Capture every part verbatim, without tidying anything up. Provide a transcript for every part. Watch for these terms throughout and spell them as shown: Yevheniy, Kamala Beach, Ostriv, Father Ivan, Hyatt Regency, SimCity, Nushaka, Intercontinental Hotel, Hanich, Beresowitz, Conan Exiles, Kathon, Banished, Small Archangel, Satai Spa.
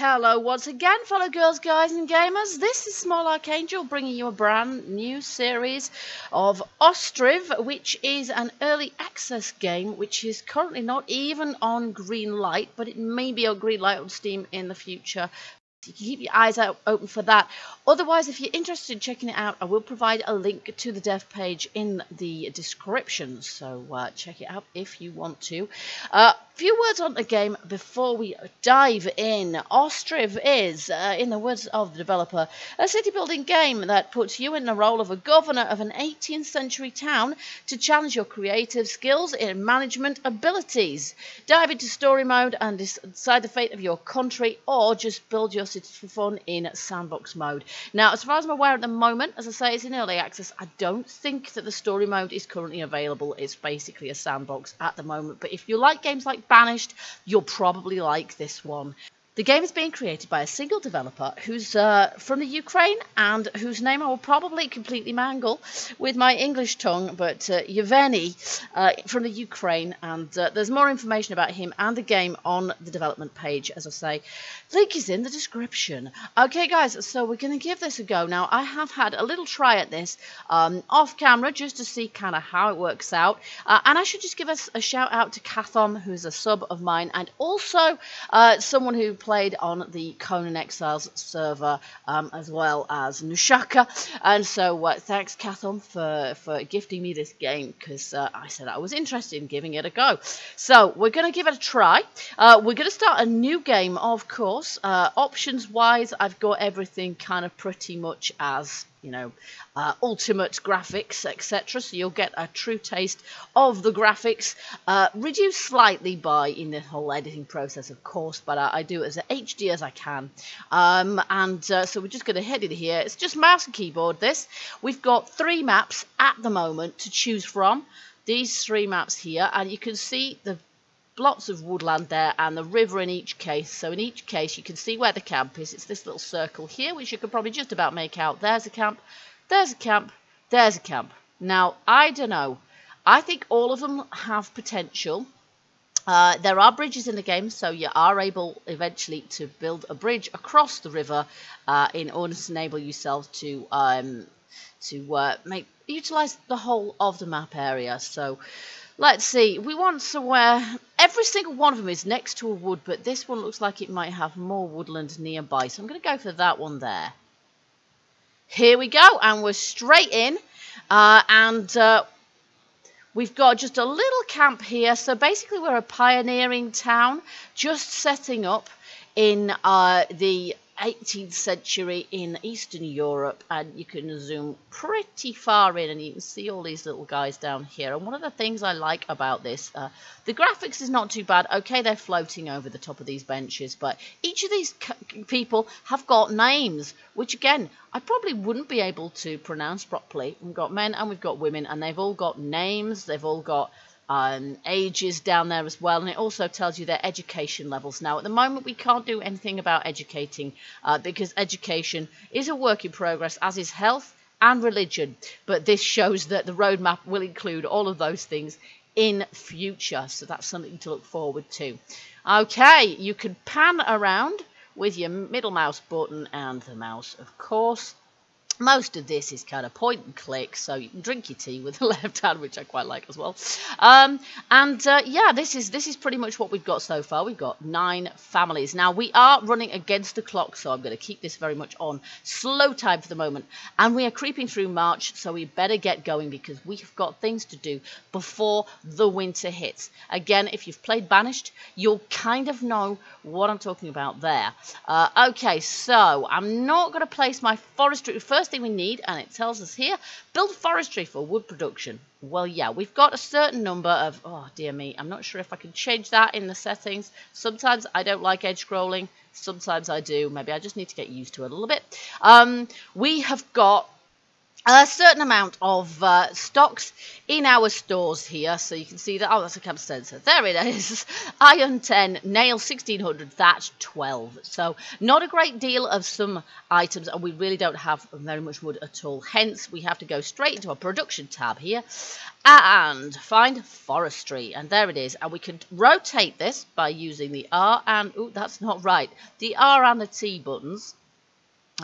Hello once again, fellow girls, guys and gamers. This is Small Archangel bringing you a brand new series of Ostriv, which is an early access game which is currently not even on green light, but it may be on green light on Steam in the future. You can keep your eyes out open for that. Otherwise, if you're interested in checking it out, I will provide a link to the dev page in the description, so uh, check it out if you want to. A uh, few words on the game before we dive in. Ostriv is, uh, in the words of the developer, a city building game that puts you in the role of a governor of an eighteenth century town to challenge your creative skills and management abilities. Dive into story mode and decide the fate of your country, or just build your city for fun in sandbox mode. Now, as far as I'm aware at the moment, as I say, it's in early access. I don't think that the story mode is currently available. It's basically a sandbox at the moment, but if you like games like Banished, you'll probably like this one. The game is being created by a single developer who's uh, from the Ukraine and whose name I will probably completely mangle with my English tongue, but uh, Yevheniy uh, from the Ukraine, and uh, there's more information about him and the game on the development page, as I say. Link is in the description. Okay, guys, so we're going to give this a go. Now, I have had a little try at this um, off camera just to see kind of how it works out, uh, and I should just give us a, a shout out to Kathon, who's a sub of mine, and also uh, someone who played on the Conan Exiles server, um, as well as Nushaka, and so uh, thanks Kathon for, for gifting me this game, because uh, I said I was interested in giving it a go. So we're going to give it a try. Uh, we're going to start a new game, of course. Uh, options wise, I've got everything kind of pretty much as, you know, uh, ultimate graphics, et cetera. So you'll get a true taste of the graphics, uh, reduced slightly by in the whole editing process, of course, but I, I do it as H D as I can. Um, and uh, so we're just going to head in here. It's just mouse and keyboard this. We've got three maps at the moment to choose from. These three maps here, and you can see the lots of woodland there and the river in each case. So in each case you can see where the camp is. It's this little circle here, which you could probably just about make out. There's a camp, there's a camp, there's a camp. Now, I don't know, I think all of them have potential. Uh, there are bridges in the game, so you are able eventually to build a bridge across the river uh, in order to enable yourself to um, to uh, make utilize the whole of the map area. So let's see, we want somewhere, every single one of them is next to a wood, but this one looks like it might have more woodland nearby, so I'm going to go for that one there. Here we go, and we're straight in, uh, and uh, we've got just a little camp here. So basically we're a pioneering town, just setting up in uh, the eighteenth century in Eastern Europe, and you can zoom pretty far in and you can see all these little guys down here. And one of the things I like about this, uh, the graphics is not too bad. Okay, they're floating over the top of these benches, but each of these people have got names, which again, I probably wouldn't be able to pronounce properly. We've got men and we've got women, and they've all got names, they've all got Um, ages down there as well, and it also tells you their education levels. Now, at the moment, we can't do anything about educating uh, because education is a work in progress, as is health and religion, but this shows that the roadmap will include all of those things in future, so that's something to look forward to. Okay, you can pan around with your middle mouse button and the mouse, of course. Most of this is kind of point and click, so you can drink your tea with the left hand, which I quite like as well. Um, and uh, yeah, this is this is pretty much what we've got so far. We've got nine families. Now, we are running against the clock, so I'm going to keep this very much on slow time for the moment. And we are creeping through March, so we better get going because we've got things to do before the winter hits. Again, if you've played Banished, you'll kind of know what I'm talking about there. Uh, okay, so I'm not going to place my forestry first. Thing we need, and it tells us here, build forestry for wood production. Well, yeah, we've got a certain number of, oh dear me, I'm not sure if I can change that in the settings. Sometimes I don't like edge scrolling, sometimes I do. Maybe I just need to get used to it a little bit. Um, we have got a certain amount of uh, stocks in our stores here. So you can see that. Oh, that's a camp sensor. There it is. Iron ten, nail sixteen hundred, thatch twelve. So not a great deal of some items, and we really don't have very much wood at all. Hence, we have to go straight into our production tab here and find forestry. And there it is. And we can rotate this by using the R and... Oh, that's not right. The R and the T buttons.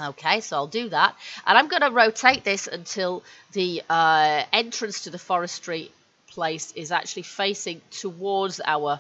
Okay, so I'll do that, and I'm going to rotate this until the uh, entrance to the forestry place is actually facing towards our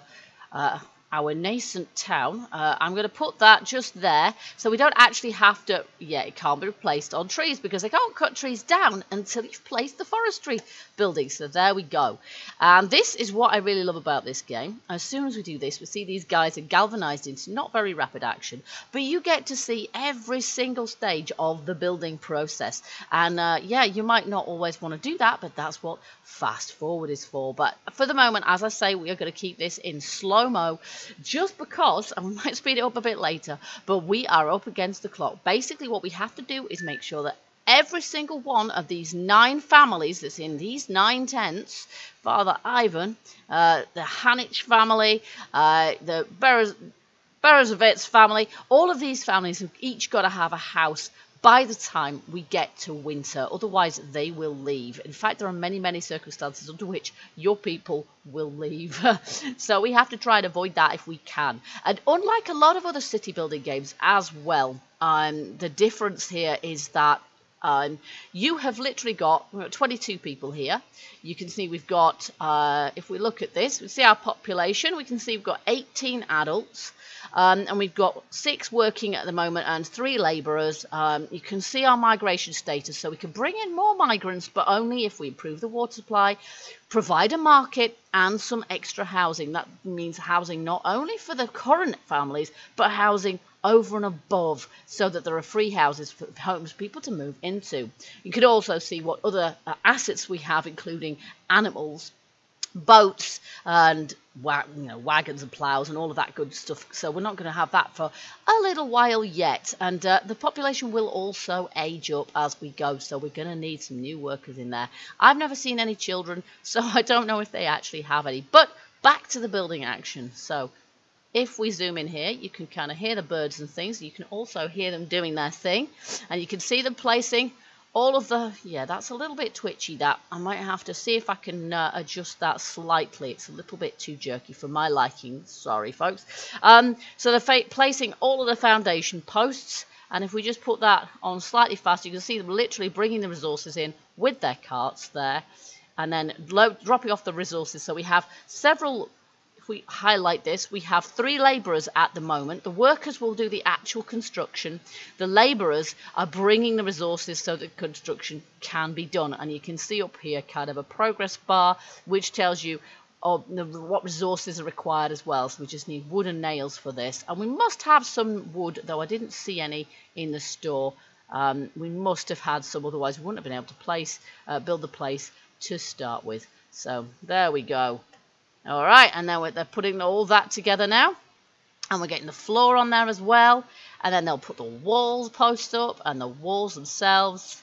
uh, our nascent town. Uh, I'm going to put that just there, so we don't actually have to... Yeah, it can't be replaced on trees, because they can't cut trees down until you've placed the forestry building. So there we go. And this is what I really love about this game. As soon as we do this, we see these guys are galvanized into not very rapid action, but you get to see every single stage of the building process. And uh, yeah, you might not always want to do that, but that's what fast forward is for. But for the moment, as I say, we are going to keep this in slow-mo, just because, and we might speed it up a bit later, but we are up against the clock. Basically, what we have to do is make sure that every single one of these nine families that's in these nine tents, Father Ivan, uh, the Hanich family, uh, the Beresowitz family, all of these families have each got to have a house by the time we get to winter. Otherwise, they will leave. In fact, there are many, many circumstances under which your people will leave. So we have to try and avoid that if we can. And unlike a lot of other city building games as well, um, the difference here is that Um, you have literally got, we're at twenty-two people here. You can see we've got, uh, if we look at this, we see our population. We can see we've got eighteen adults, um, and we've got six working at the moment and three labourers. Um, you can see our migration status, so we can bring in more migrants, but only if we improve the water supply, provide a market, and some extra housing. That means housing not only for the current families, but housing over and above, so that there are free houses for homes people to move into. You could also see what other uh, assets we have, including animals, boats, and wa you know, wagons and ploughs and all of that good stuff. So we're not going to have that for a little while yet. And uh, the population will also age up as we go, so we're going to need some new workers in there. I've never seen any children, so I don't know if they actually have any. But back to the building action. So if we zoom in here, you can kind of hear the birds and things. You can also hear them doing their thing. And you can see them placing all of the... Yeah, that's a little bit twitchy, that. I might have to see if I can uh, adjust that slightly. It's a little bit too jerky for my liking. Sorry, folks. Um, so they're placing all of the foundation posts. And if we just put that on slightly faster, you can see them literally bringing the resources in with their carts there. And then load, dropping off the resources. So we have several... If we highlight this, we have three labourers at the moment. The workers will do the actual construction. The labourers are bringing the resources so that construction can be done. And you can see up here kind of a progress bar, which tells you or what resources are required as well. So we just need wood and nails for this. And we must have some wood, though I didn't see any in the store. Um, we must have had some, otherwise we wouldn't have been able to place, uh, build the place to start with. So there we go. All right, and now they're putting all that together now. And we're getting the floor on there as well. And then they'll put the walls posts up and the walls themselves.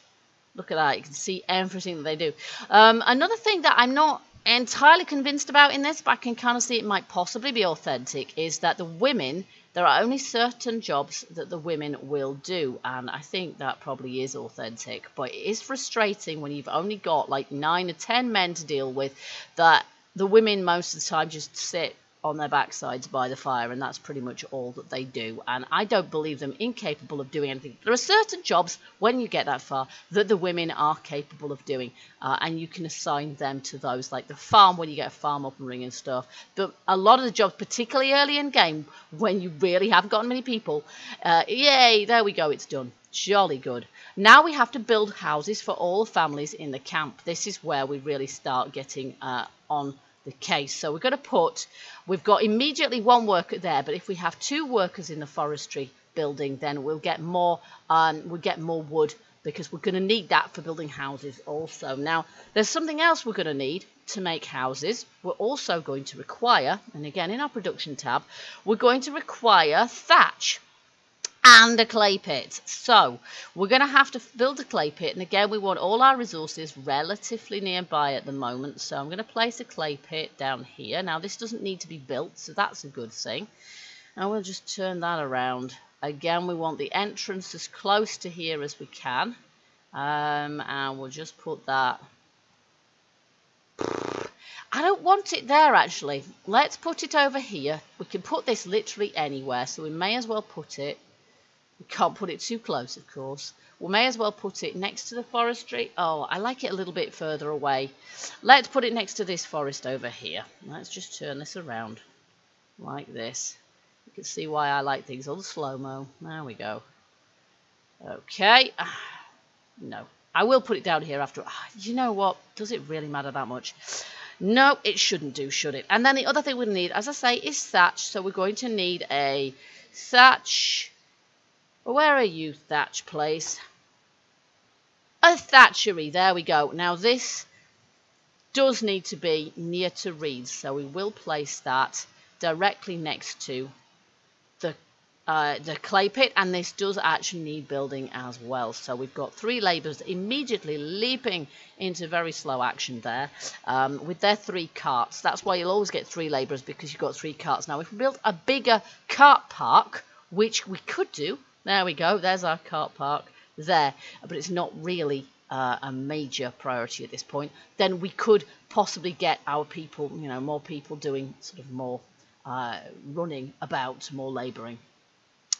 Look at that. You can see everything that they do. Um, another thing that I'm not entirely convinced about in this, but I can kind of see it might possibly be authentic, is that the women... There are only certain jobs that the women will do, and I think that probably is authentic. But it is frustrating when you've only got like nine or ten men to deal with, that the women most of the time just sit on their backsides by the fire, and that's pretty much all that they do. And I don't believe them incapable of doing anything. There are certain jobs, when you get that far, that the women are capable of doing, uh, and you can assign them to those, like the farm, when you get a farm up and running and stuff. But a lot of the jobs, particularly early in game, when you really haven't gotten many people, uh, yay, there we go, it's done. Jolly good. Now we have to build houses for all the families in the camp. This is where we really start getting uh, on the case. So we're going to put, we've got immediately one worker there, but if we have two workers in the forestry building, then we'll get more, um, we'll get more wood, because we're going to need that for building houses also. Now, there's something else we're going to need to make houses. We're also going to require, and again in our production tab, we're going to require thatch. and a clay pit. So we're going to have to build a clay pit, and again we want all our resources relatively nearby at the moment, so I'm going to place a clay pit down here. Now this doesn't need to be built, so that's a good thing, and we'll just turn that around. Again, we want the entrance as close to here as we can, um, and we'll just put that, I don't want it there actually, let's put it over here. We can put this literally anywhere, so we may as well put it, we can't put it too close of course, we may as well put it next to the forestry. Oh, I like it a little bit further away. Let's put it next to this forest over here. Let's just turn this around like this. You can see why I like things on slow-mo. There we go. Okay, no, I will put it down here after. You know what, does it really matter that much? No, it shouldn't do, should it? And then the other thing we need, as I say, is thatch. So we're going to need a thatch. Where are you, thatch place? A thatchery. There we go. Now this does need to be near to reeds, so we will place that directly next to the uh, the clay pit. And this does actually need building as well. So we've got three labourers immediately leaping into very slow action there, um, with their three carts. That's why you'll always get three labourers, because you've got three carts. Now if we built a bigger cart park, which we could do, there we go, there's our cart park there, but it's not really uh, a major priority at this point, then we could possibly get our people, you know, more people doing sort of more uh, running about, more labouring.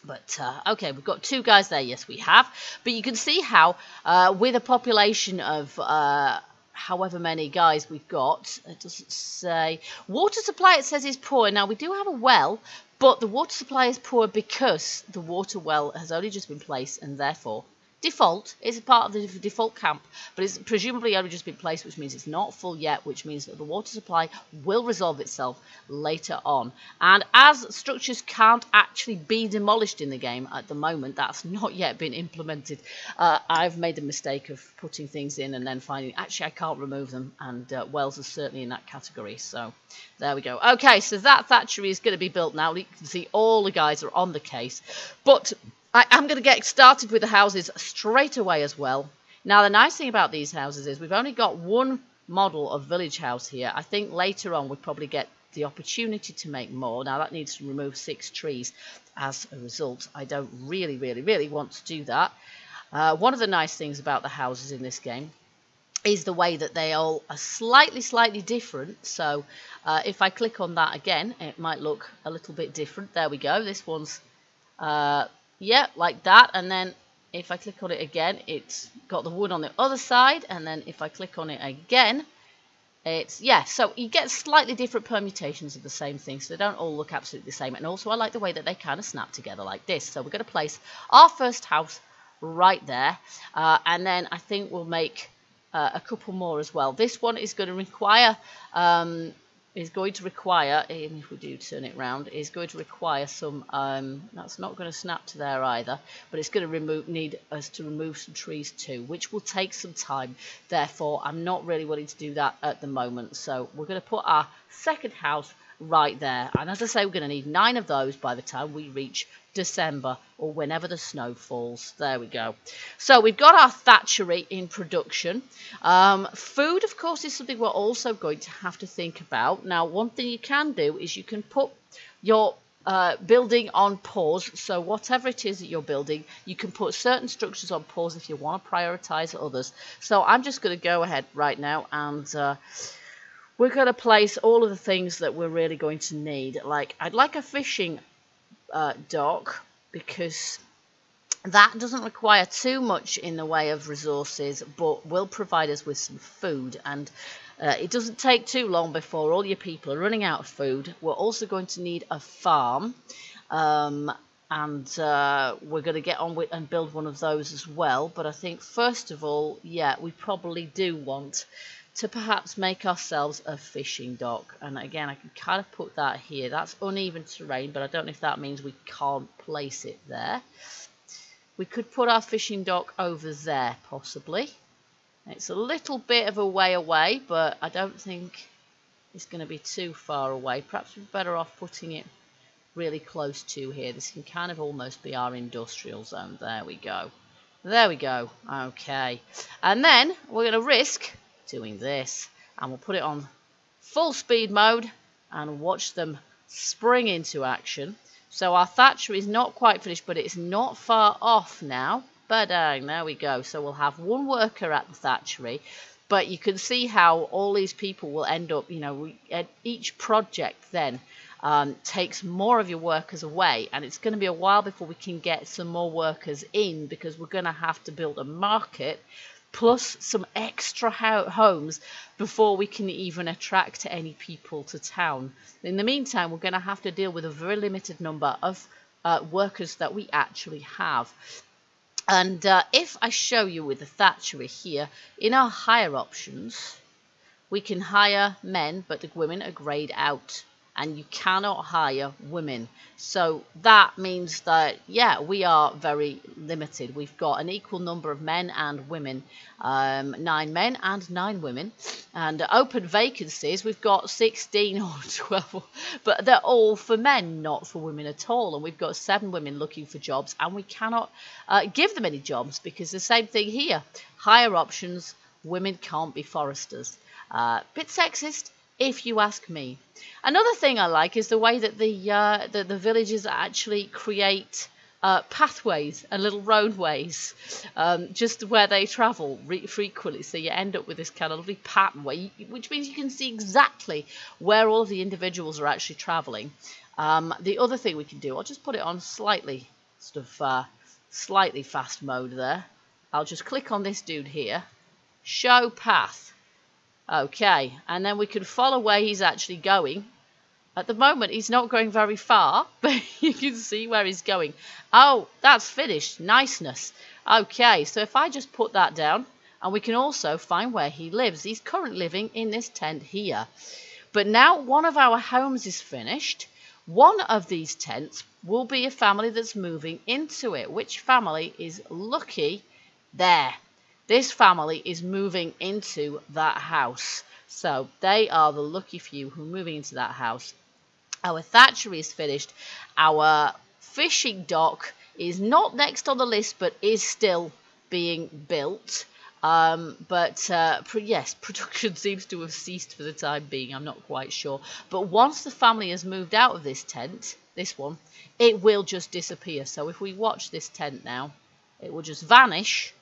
But, uh, okay, we've got two guys there. Yes, we have. But you can see how, uh, with a population of uh, however many guys we've got, it doesn't say. Water supply, it says, is poor. Now, we do have a well, but the water supply is poor because the water well has only just been placed, and therefore default is a part of the default camp, but it's presumably only just been placed, which means it's not full yet, which means that the water supply will resolve itself later on. And as structures can't actually be demolished in the game at the moment, that's not yet been implemented. Uh, I've made the mistake of putting things in and then finding, actually, I can't remove them, and uh, wells are certainly in that category. So there we go. Okay, so that thatchery is going to be built now. You can see all the guys are on the case, but I am going to get started with the houses straight away as well. Now, the nice thing about these houses is we've only got one model of village house here. I think later on we'll probably get the opportunity to make more. Now, that needs to remove six trees as a result. I don't really, really, really want to do that. Uh, one of the nice things about the houses in this game is the way that they all are slightly, slightly different. So uh, if I click on that again, it might look a little bit different. There we go. This one's... Uh, yeah, like that, and then if I click on it again, it's got the wood on the other side, and then if I click on it again, it's, yeah, so you get slightly different permutations of the same thing, so they don't all look absolutely the same. And also I like the way that they kind of snap together like this. So we're going to place our first house right there, uh, and then I think we'll make uh, a couple more as well. This one is going to require, um, is going to require, even if we do turn it round, is going to require some, um, that's not going to snap to there either, but it's going to remove, need us to remove some trees too, which will take some time. Therefore, I'm not really willing to do that at the moment. So we're going to put our second house right there. And as I say, we're going to need nine of those by the time we reach December, or whenever the snow falls. There we go. So we've got our thatchery in production. Um, food, of course, is something we're also going to have to think about. Now, one thing you can do is you can put your uh, building on pause. So whatever it is that you're building, you can put certain structures on pause if you want to prioritize others. So I'm just going to go ahead right now and... Uh, we're going to place all of the things that we're really going to need. Like, I'd like a fishing uh, dock, because that doesn't require too much in the way of resources, but will provide us with some food. And uh, it doesn't take too long before all your people are running out of food. We're also going to need a farm. Um, and uh, we're going to get on with and build one of those as well. But I think, first of all, yeah, we probably do want... to perhaps make ourselves a fishing dock. And again, I can kind of put that here. That's uneven terrain, but I don't know if that means we can't place it there. We could put our fishing dock over there, possibly. It's a little bit of a way away, but I don't think it's going to be too far away. Perhaps we're better off putting it really close to here. This can kind of almost be our industrial zone. There we go. There we go. Okay. And then we're going to risk doing this. And we'll put it on full speed mode and watch them spring into action. So our thatcher is not quite finished, but it's not far off now. Ba-dang, there we go. So we'll have one worker at the thatchery. But you can see how all these people will end up, you know, we, at each project then um, takes more of your workers away. And it's going to be a while before we can get some more workers in, because we're going to have to build a market plus some extra ho homes before we can even attract any people to town. In the meantime, we're going to have to deal with a very limited number of uh, workers that we actually have. And uh, if I show you with the thatchery here, in our hire options, we can hire men, but the women are grayed out. And you cannot hire women. So that means that, yeah, we are very limited. We've got an equal number of men and women, um, nine men and nine women. And open vacancies, we've got sixteen or twelve, but they're all for men, not for women at all. And we've got seven women looking for jobs, and we cannot uh, give them any jobs, because the same thing here. Higher options, women can't be foresters. Uh, bit sexist, if you ask me. Another thing I like is the way that the uh, that the villagers actually create uh, pathways and little roadways, um, just where they travel re frequently. So you end up with this kind of lovely pattern, where you, which means you can see exactly where all of the individuals are actually traveling. Um, the other thing we can do, I'll just put it on slightly sort of uh, slightly fast mode there. I'll just click on this dude here, show path. Okay, and then we can follow where he's actually going. At the moment, he's not going very far, but you can see where he's going. Oh, that's finished. Niceness. Okay, so if I just put that down, and we can also find where he lives. He's currently living in this tent here. But now one of our homes is finished. One of these tents will be a family that's moving into it. Which family is lucky? There. This family is moving into that house. So they are the lucky few who are moving into that house. Our thatchery is finished. Our fishing dock is not next on the list, but is still being built. Um, but uh, pr yes, production seems to have ceased for the time being. I'm not quite sure. But once the family has moved out of this tent, this one, it will just disappear. So if we watch this tent now, it will just vanish.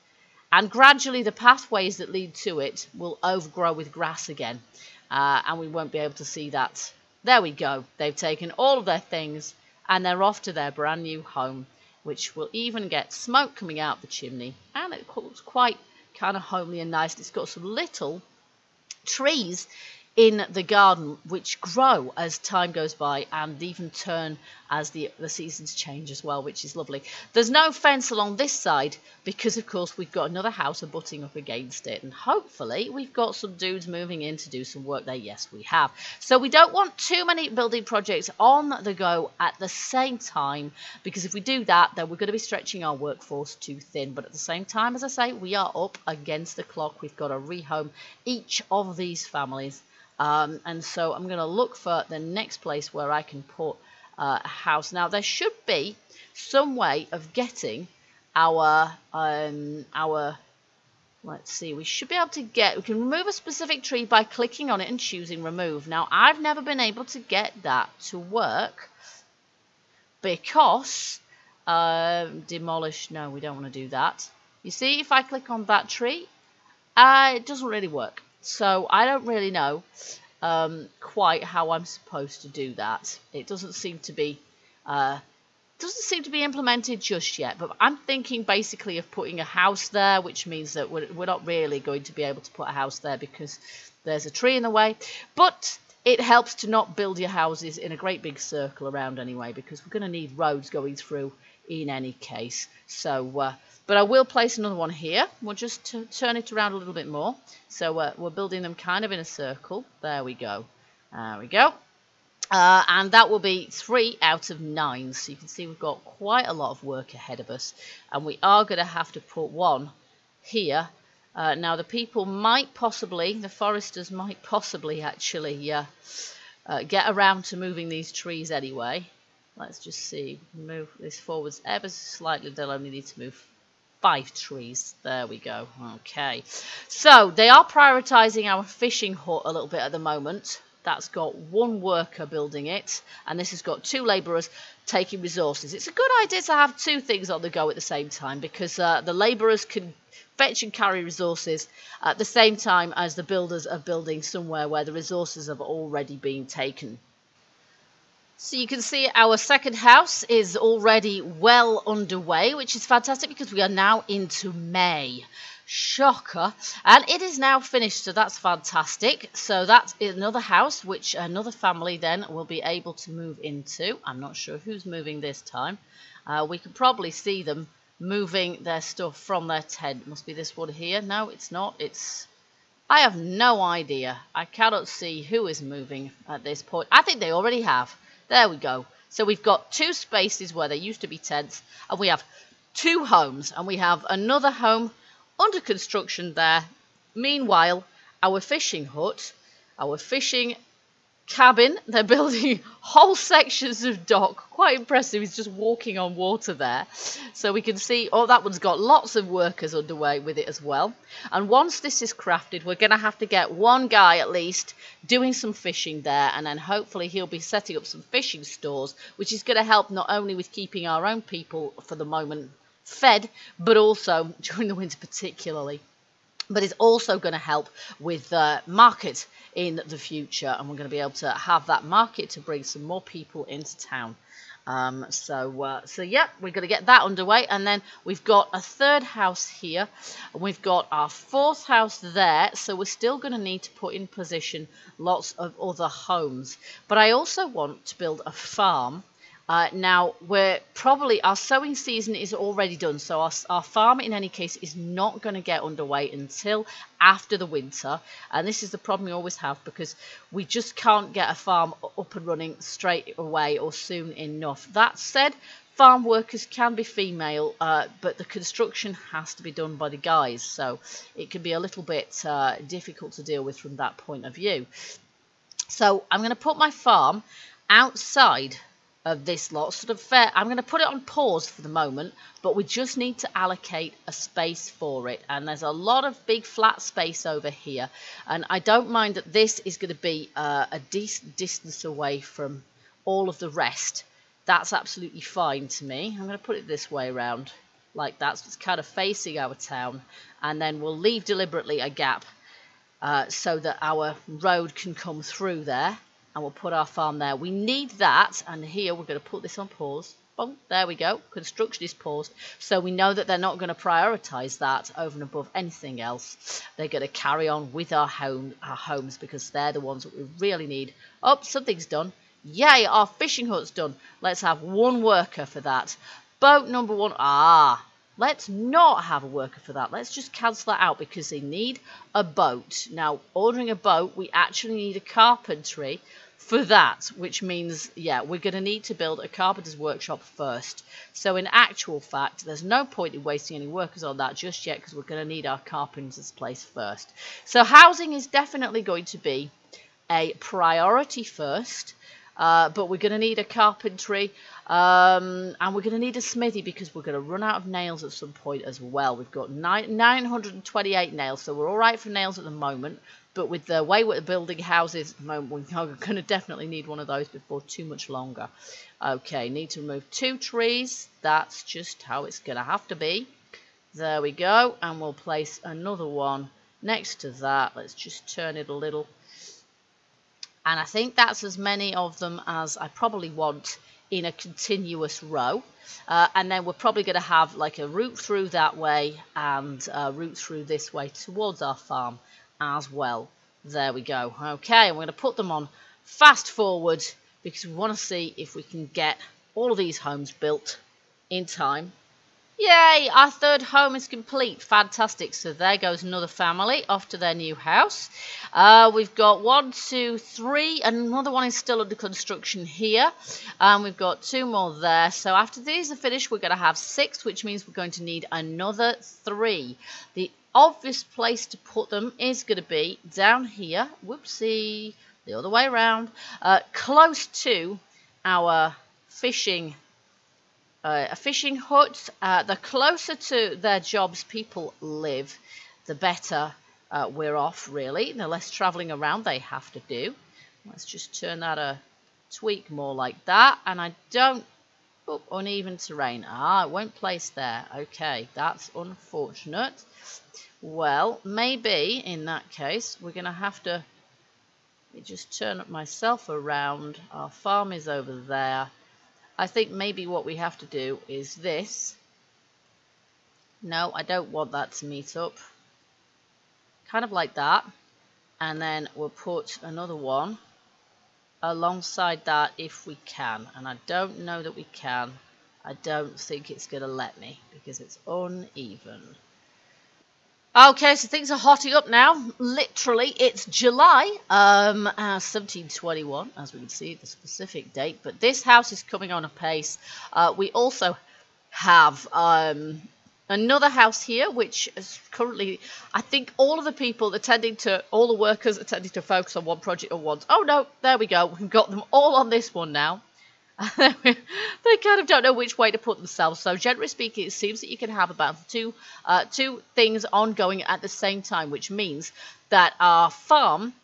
And gradually the pathways that lead to it will overgrow with grass again. Uh, and we won't be able to see that. There we go. They've taken all of their things and they're off to their brand new home, which will even get smoke coming out the chimney. And it looks quite kind of homely and nice. It's got some little trees in the garden which grow as time goes by and even turn as the the seasons change as well, which is lovely. There's no fence along this side because of course we've got another house abutting up against it, and hopefully we've got some dudes moving in to do some work there. Yes, we have. So we don't want too many building projects on the go at the same time, because if we do that then we're going to be stretching our workforce too thin. But at the same time, as I say, we are up against the clock. We've got to rehome each of these families. Um, and so I'm going to look for the next place where I can put uh, a house. Now, there should be some way of getting our, um, our, let's see, we should be able to get, we can remove a specific tree by clicking on it and choosing remove. Now, I've never been able to get that to work because, uh, demolish, no, we don't want to do that. You see, if I click on that tree, uh, it doesn't really work. So I don't really know um, quite how I'm supposed to do that. It doesn't seem to be uh, doesn't seem to be implemented just yet. But I'm thinking basically of putting a house there, which means that we're, we're not really going to be able to put a house there because there's a tree in the way. But it helps to not build your houses in a great big circle around anyway, because we're going to need roads going through in any case. So. Uh, But I will place another one here. We'll just t turn it around a little bit more. So uh, we're building them kind of in a circle. There we go. There we go. Uh, and that will be three out of nine. So you can see we've got quite a lot of work ahead of us. And we are going to have to put one here. Uh, now the people might possibly, the foresters might possibly actually uh, uh, get around to moving these trees anyway. Let's just see, move this forwards ever slightly, they'll only need to move five trees. There we go. Okay, so they are prioritizing our fishing hut a little bit at the moment. That's got one worker building it, and this has got two labourers taking resources. It's a good idea to have two things on the go at the same time, because uh, the labourers can fetch and carry resources at the same time as the builders are building somewhere where the resources have already been taken. So you can see our second house is already well underway, which is fantastic because we are now into May. Shocker. And it is now finished, so that's fantastic. So that's another house which another family then will be able to move into. I'm not sure who's moving this time. Uh, we can probably see them moving their stuff from their tent. Must be this one here. No, it's not. It's... I have no idea. I cannot see who is moving at this point. I think they already have. There we go. So we've got two spaces where there used to be tents, and we have two homes, and we have another home under construction there. Meanwhile, our fishing hut, our fishing cabin, they're building whole sections of dock. Quite impressive. It's just walking on water there. So we can see, oh, that one's got lots of workers underway with it as well. And once this is crafted, we're going to have to get one guy at least doing some fishing there, and then hopefully he'll be setting up some fishing stores, which is going to help not only with keeping our own people for the moment fed, but also during the winter particularly. But it's also going to help with the uh, market in the future, and we're going to be able to have that market to bring some more people into town. Um, so, uh, so yeah, we're going to get that underway, and then we've got a third house here, and we've got our fourth house there. So we're still going to need to put in position lots of other homes. But I also want to build a farm. Uh, now, we're probably, our sowing season is already done, so our, our farm, in any case, is not going to get underway until after the winter. And this is the problem we always have, because we just can't get a farm up and running straight away or soon enough. That said, farm workers can be female, uh, but the construction has to be done by the guys, so it can be a little bit uh, difficult to deal with from that point of view. So I'm going to put my farm outside of this lot, sort of fair. I'm going to put it on pause for the moment, but we just need to allocate a space for it, and there's a lot of big flat space over here, and I don't mind that this is going to be uh, a decent distance away from all of the rest. That's absolutely fine to me. I'm going to put it this way around, like that, so it's kind of facing our town, and then we'll leave deliberately a gap uh, so that our road can come through there. And we'll put our farm there. We need that. And here we're going to put this on pause. Boom, there we go. Construction is paused. So we know that they're not going to prioritise that over and above anything else. They're going to carry on with our home, our homes, because they're the ones that we really need. Oh, something's done. Yay, our fishing hut's done. Let's have one worker for that. Boat number one. Ah, let's not have a worker for that. Let's just cancel that out, because they need a boat. Now, ordering a boat, we actually need a carpentry for that, which means, yeah, we're going to need to build a carpenter's workshop first. So in actual fact, there's no point in wasting any workers on that just yet, because we're going to need our carpenter's place first. So housing is definitely going to be a priority first, uh, but we're going to need a carpentry, um, and we're going to need a smithy, because we're going to run out of nails at some point as well. We've got nine hundred twenty-eight nails, so we're all right for nails at the moment. But with the way we're building houses at the moment, we're going to definitely need one of those before too much longer. Okay, need to remove two trees. That's just how it's going to have to be. There we go. And we'll place another one next to that. Let's just turn it a little. And I think that's as many of them as I probably want in a continuous row. Uh, and then we're probably going to have like a route through that way and a route through this way towards our farm as well. There we go. Okay, and we're going to put them on fast forward, because we want to see if we can get all of these homes built in time. Yay, our third home is complete. Fantastic. So there goes another family off to their new house. Uh, we've got one, two, three. Another one is still under construction here. And um, we've got two more there. So after these are finished, we're going to have six, which means we're going to need another three. The obvious place to put them is going to be down here. Whoopsie. The other way around. Uh, close to our fishing, uh, a fishing hut. Uh, the closer to their jobs people live, the better uh, we're off, really. The less traveling around they have to do. Let's just turn that a tweak more like that. And I don't... Oh, uneven terrain. Ah, it won't place there. Okay, that's unfortunate. Well, maybe in that case we're going to have to... Let me just turn myself around. Our farm is over there. I think maybe what we have to do is this. No, I don't want that to meet up. Kind of like that. And then we'll put another one alongside that if we can. And I don't know that we can. I don't think it's going to let me because it's uneven. Okay, so things are hotting up now. Literally, it's July um, uh, seventeen twenty-one, as we can see, the specific date. But this house is coming on apace. Uh, we also have... Um, Another house here, which is currently, I think all of the people attending to, all the workers attending to focus on one project at once. Oh no, there we go. We've got them all on this one now. They kind of don't know which way to put themselves. So generally speaking, it seems that you can have about two, uh, two things ongoing at the same time, which means that our farm...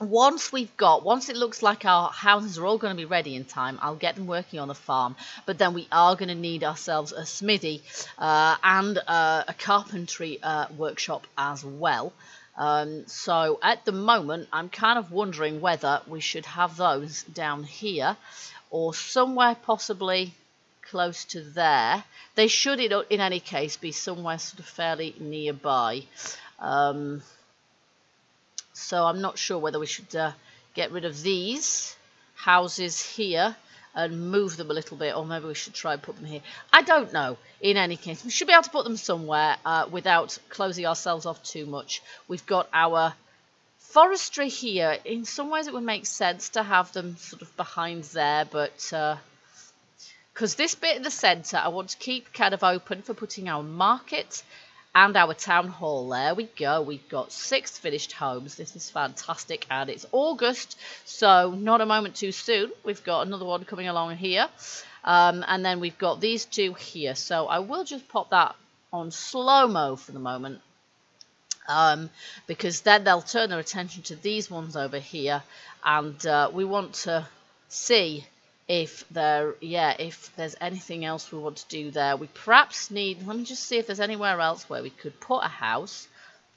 Once we've got, once it looks like our houses are all going to be ready in time, I'll get them working on the farm. But then we are going to need ourselves a smithy uh, and uh, a carpentry uh, workshop as well. Um, so at the moment, I'm kind of wondering whether we should have those down here or somewhere possibly close to there. They should, in, in any case, be somewhere sort of fairly nearby. Um... So I'm not sure whether we should uh, get rid of these houses here and move them a little bit. Or maybe we should try and put them here. I don't know. In any case, we should be able to put them somewhere uh, without closing ourselves off too much. We've got our forestry here. In some ways it would make sense to have them sort of behind there. But because uh, this bit in the centre I want to keep kind of open for putting our market and our town hall. There we go. We've got six finished homes. This is fantastic. And it's August, so not a moment too soon. We've got another one coming along here. Um, and then we've got these two here. So I will just pop that on slow-mo for the moment. Um, because then they'll turn their attention to these ones over here. And uh, we want to see... If there, yeah, if there's anything else we want to do there, we perhaps need, let me just see if there's anywhere else where we could put a house.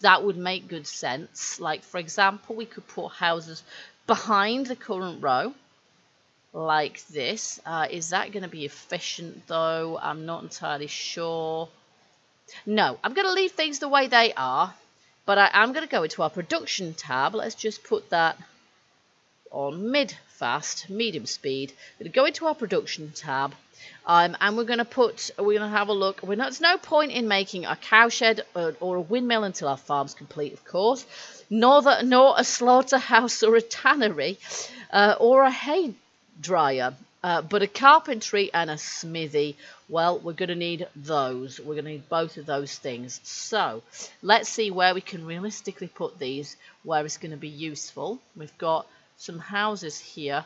That would make good sense. Like, for example, we could put houses behind the current row, like this. Uh, is that going to be efficient, though? I'm not entirely sure. No, I'm going to leave things the way they are, but I am going to go into our production tab. Let's just put that on mid fast, medium speed. We're going to go into our production tab, um, and we're going to put. We're going to have a look. We're not, there's no point in making a cowshed or, or a windmill until our farm's complete, of course. Nor that, nor a slaughterhouse or a tannery, uh, or a hay dryer. Uh, but a carpentry and a smithy. Well, we're going to need those. We're going to need both of those things. So let's see where we can realistically put these, where it's going to be useful. We've got some houses here.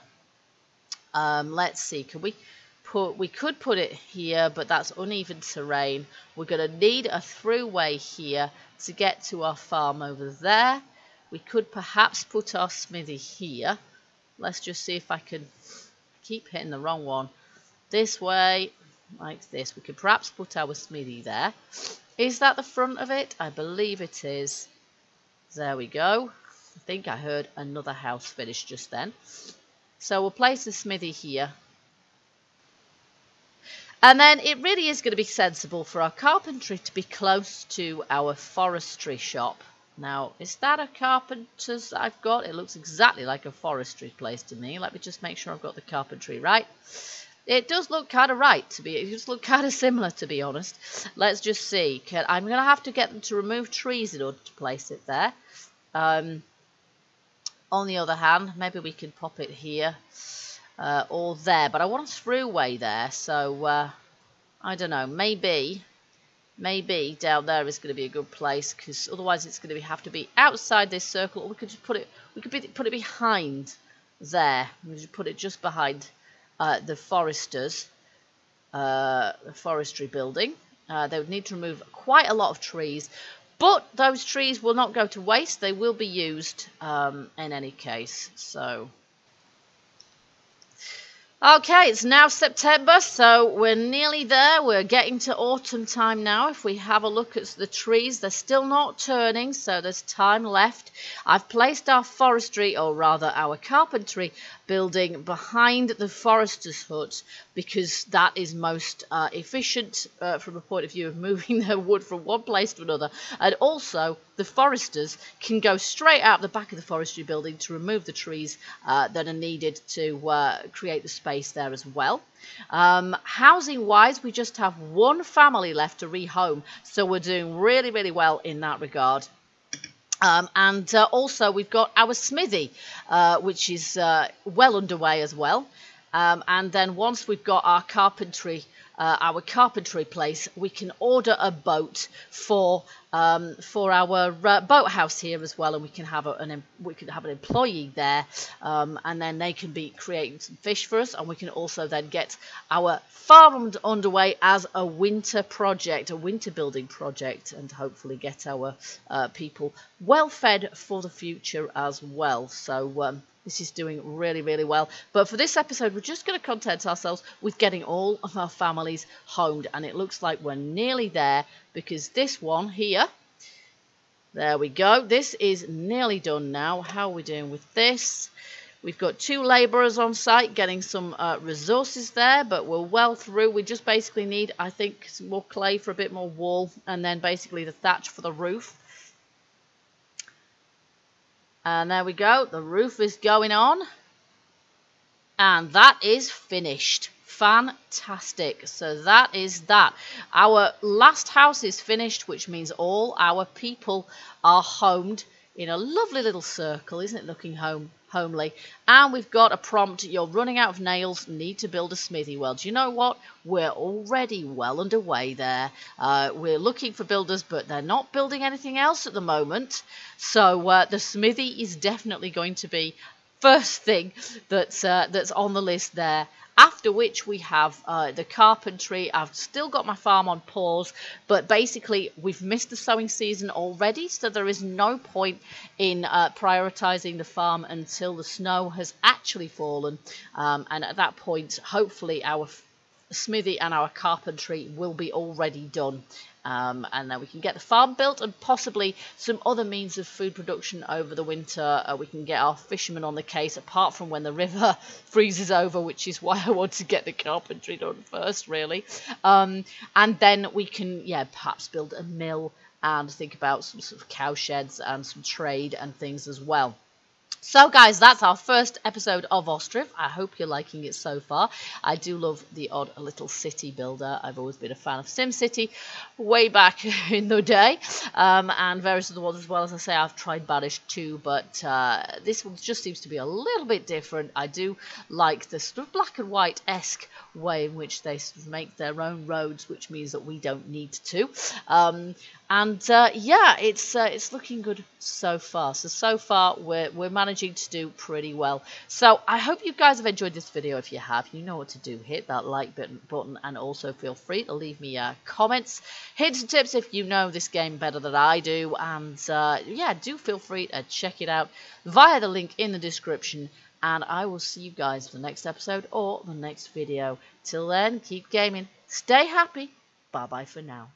Um, let's see, can we put, we could put it here, but that's uneven terrain. We're going to need a throughway here to get to our farm over there. We could perhaps put our smithy here. Let's just see if I can keep hitting the wrong one. This way, like this. We could perhaps put our smithy there. Is that the front of it? I believe it is. There we go. I think I heard another house finished just then. So we'll place the smithy here. And then it really is going to be sensible for our carpentry to be close to our forestry shop. Now, is that a carpenter's I've got? It looks exactly like a forestry place to me. Let me just make sure I've got the carpentry right. It does look kind of right to be. It does look kind of similar, to be honest. Let's just see. Can, I'm going to have to get them to remove trees in order to place it there. Um... On the other hand, maybe we can pop it here uh, or there. But I want a throughway there, so uh, I don't know. Maybe, maybe down there is going to be a good place because otherwise it's going to have to be outside this circle. Or we could just put it. We could be, put it behind there. We could put it just behind uh, the foresters, uh, the forestry building. Uh, they would need to remove quite a lot of trees, but those trees will not go to waste. They will be used um, in any case. So, okay, it's now September, so we're nearly there. We're getting to autumn time now. If we have a look at the trees, they're still not turning, so there's time left. I've placed our forestry, or rather our carpentry building, behind the forester's hut because that is most uh, efficient uh, from a point of view of moving their wood from one place to another. And also, the foresters can go straight out the back of the forestry building to remove the trees uh, that are needed to uh, create the space there as well. Um, housing wise, we just have one family left to rehome, so we're doing really really well in that regard. Um, and uh, also we've got our smithy, uh, which is uh, well underway as well. Um, and then once we've got our carpentry uh, our carpentry place, we can order a boat for um, for our uh, boathouse here as well, and we can have a, an we can have an employee there, um, and then they can be creating some fish for us, and we can also then get our farm underway as a winter project, a winter building project, and hopefully get our uh, people well fed for the future as well. So. Um, This is doing really, really well. But for this episode, we're just going to content ourselves with getting all of our families homed. And it looks like we're nearly there because this one here, there we go. This is nearly done now. How are we doing with this? We've got two labourers on site getting some uh, resources there, but we're well through. We just basically need, I think, some more clay for a bit more wall, and then basically the thatch for the roof. And there we go, the roof is going on. And that is finished. Fantastic. So that is that. Our last house is finished, which means all our people are homed in a lovely little circle. Isn't it looking home homely? And we've got a prompt. You're running out of nails. Need to build a smithy. Well, do you know what? We're already well underway there. Uh, we're looking for builders, but they're not building anything else at the moment. So uh, the smithy is definitely going to be first thing that's, uh, that's on the list there. After which we have uh, the carpentry. I've still got my farm on pause, but basically we've missed the sowing season already, so there is no point in uh, prioritising the farm until the snow has actually fallen. Um, and at that point, hopefully our smithy and our carpentry will be already done. Um, and then we can get the farm built and possibly some other means of food production over the winter. Uh, we can get our fishermen on the case, apart from when the river freezes over, which is why I want to get the carpentry done first, really. Um, and then we can, yeah, perhaps build a mill and think about some sort of cow sheds and some trade and things as well. So guys, that's our first episode of Ostriv. I hope you're liking it so far. I do love the odd little city builder. I've always been a fan of SimCity way back in the day. Um, and various other ones as well. As I say, I've tried Banished too, but uh, this one just seems to be a little bit different. I do like the sort of black and white-esque way in which they sort of make their own roads, which means that we don't need to. Um, and uh, yeah, it's uh, it's looking good so far. So, so far, we're, we're managing to do pretty well. So I hope you guys have enjoyed this video. If you have, you know what to do. Hit that like button, and also feel free to leave me uh, comments, hints and tips if you know this game better than I do. And uh, yeah, do feel free to check it out via the link in the description, and I will see you guys for the next episode or the next video. Till then, keep gaming, stay happy, bye bye for now.